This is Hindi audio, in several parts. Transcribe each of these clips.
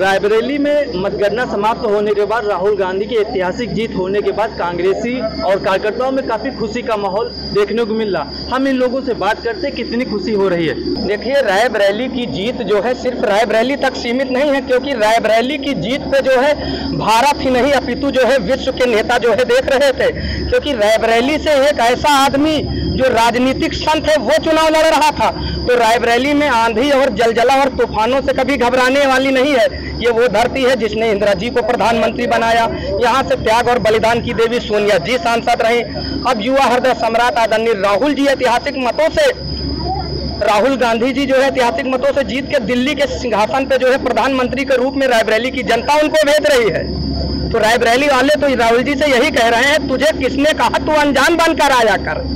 रायबरेली में मतगणना समाप्त होने के बाद राहुल गांधी की ऐतिहासिक जीत होने के बाद कांग्रेसी और कार्यकर्ताओं में काफ़ी खुशी का माहौल देखने को मिल रहा। हम इन लोगों से बात करते कितनी खुशी हो रही है। देखिए, रायबरेली की जीत जो है सिर्फ रायबरेली तक सीमित नहीं है, क्योंकि रायबरेली की जीत पे जो है भारत ही नहीं अपितु जो है विश्व के नेता जो है देख रहे थे, क्योंकि रायबरेली से एक ऐसा आदमी जो राजनीतिक संत है वो चुनाव लड़ रहा था। तो रायबरेली में आंधी और जलजला और तूफानों से कभी घबराने वाली नहीं है। ये वो धरती है जिसने इंदिरा जी को प्रधानमंत्री बनाया। यहाँ से त्याग और बलिदान की देवी सोनिया जी सांसद रही। अब युवा हृदय सम्राट आदरणीय राहुल जी ऐतिहासिक मतों से, राहुल गांधी जी जो है ऐतिहासिक मतों से जीत के दिल्ली के सिंहासन पे जो है प्रधानमंत्री के रूप में रायबरेली की जनता उनको भेज रही है। तो रायबरेली वाले तो राहुल जी से यही कह रहे हैं, तुझे किसने कहा तू अनजान बनकर आया कर,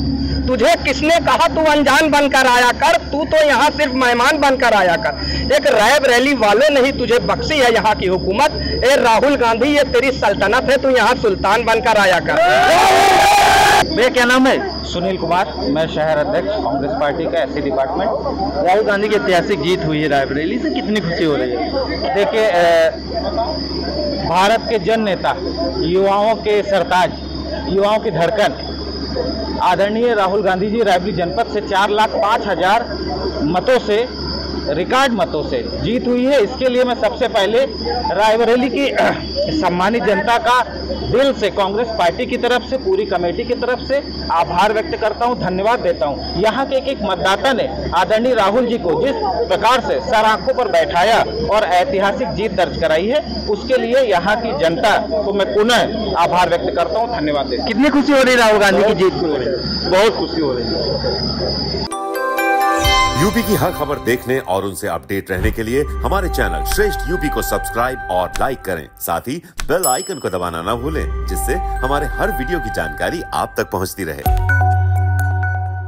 तुझे किसने कहा तू अनजान बनकर आया कर, तू तो यहाँ सिर्फ मेहमान बनकर आया कर। एक रायबरेली वालों ने ही तुझे बख्शी है यहाँ की हुकूमत। ए राहुल गांधी, ये तेरी सल्तनत है, तू यहाँ सुल्तान बनकर आया कर। मेरा क्या नाम है? सुनील कुमार, मैं शहर अध्यक्ष कांग्रेस पार्टी का एससी डिपार्टमेंट। राहुल गांधी की ऐतिहासिक जीत हुई है रायबरेली से, कितनी खुशी हो रही है। देखिए, भारत के जन नेता, युवाओं के सरताज, युवाओं की धड़कन आदरणीय राहुल गांधी जी रायबरेली जनपद से 4,05,000 मतों से, रिकॉर्ड मतों से जीत हुई है। इसके लिए मैं सबसे पहले रायबरेली की सम्मानित जनता का दिल से, कांग्रेस पार्टी की तरफ से, पूरी कमेटी की तरफ से आभार व्यक्त करता हूं, धन्यवाद देता हूं। यहां के एक मतदाता ने आदरणीय राहुल जी को जिस प्रकार से सर आंखों पर बैठाया और ऐतिहासिक जीत दर्ज कराई है, उसके लिए यहां की जनता को मैं पुनः आभार व्यक्त करता हूँ, धन्यवाद देता हूँ। कितनी खुशी हो रही राहुल गांधी की जीत हो रही है, बहुत खुशी हो रही है। यूपी की हर खबर देखने और उनसे अपडेट रहने के लिए हमारे चैनल श्रेष्ठ यूपी को सब्सक्राइब और लाइक करें। साथ ही बेल आइकन को दबाना ना भूलें, जिससे हमारे हर वीडियो की जानकारी आप तक पहुंचती रहे।